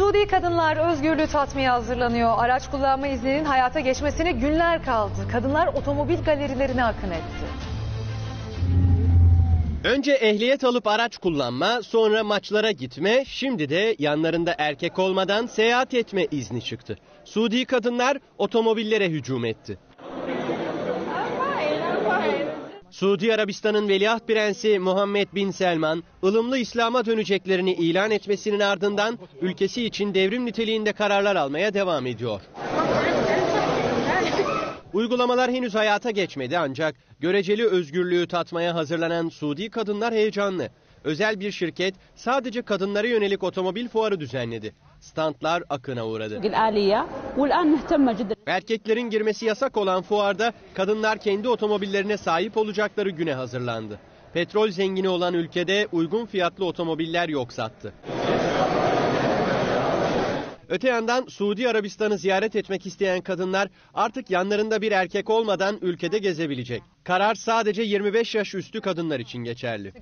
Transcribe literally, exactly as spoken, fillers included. Suudi kadınlar özgürlüğü tatmaya hazırlanıyor. Araç kullanma izninin hayata geçmesine günler kaldı. Kadınlar otomobil galerilerine akın etti. Önce ehliyet alıp araç kullanma, sonra maçlara gitme, şimdi de yanlarında erkek olmadan seyahat etme izni çıktı. Suudi kadınlar otomobillere hücum etti. Suudi Arabistan'ın Veliaht Prensi Muhammed bin Selman, ılımlı İslam'a döneceklerini ilan etmesinin ardından ülkesi için devrim niteliğinde kararlar almaya devam ediyor. Uygulamalar henüz hayata geçmedi ancak göreceli özgürlüğü tatmaya hazırlanan Suudi kadınlar heyecanlı. Özel bir şirket sadece kadınlara yönelik otomobil fuarı düzenledi. Standlar akına uğradı. Erkeklerin girmesi yasak olan fuarda kadınlar kendi otomobillerine sahip olacakları güne hazırlandı. Petrol zengini olan ülkede uygun fiyatlı otomobiller yok sattı. Öte yandan Suudi Arabistan'ı ziyaret etmek isteyen kadınlar artık yanlarında bir erkek olmadan ülkede gezebilecek. Karar sadece yirmi beş yaş üstü kadınlar için geçerli.